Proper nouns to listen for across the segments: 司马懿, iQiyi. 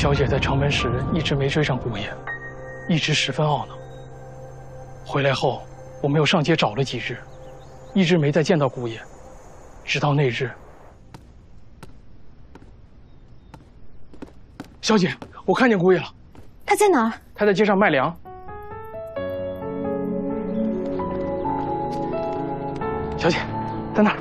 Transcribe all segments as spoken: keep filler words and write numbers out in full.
小姐在长门时一直没追上顾爷，一直十分懊恼。回来后，我们又上街找了几日，一直没再见到顾爷，直到那日。小姐，我看见顾爷了。他在哪儿？他在街上卖粮。 小姐，在那儿。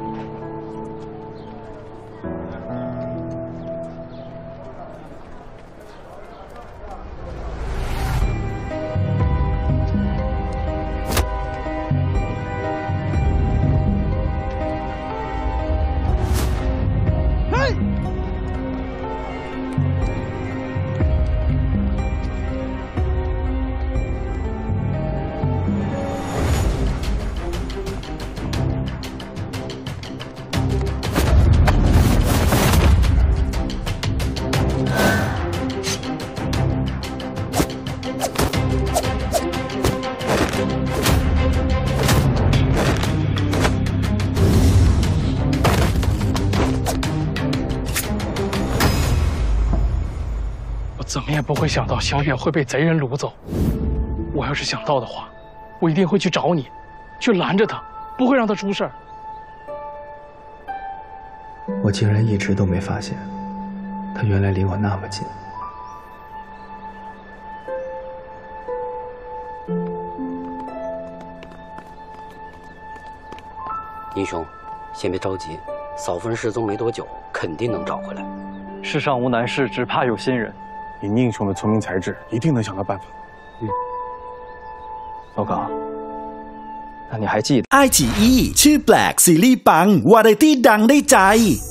嘿，怎么也不会想到小姐会被贼人掳走。我要是想到的话，我一定会去找你，去拦着他，不会让他出事儿。我竟然一直都没发现，他原来离我那么近。英雄，先别着急，嫂夫人失踪没多久，肯定能找回来。世上无难事，只怕有心人。 以宁兄的聪明才智，一定能想到办法。嗯，老高，那你还记得？爱奇艺ชื่อแปลกซีรีส์ปังวาไรตี้ดังได้ใจ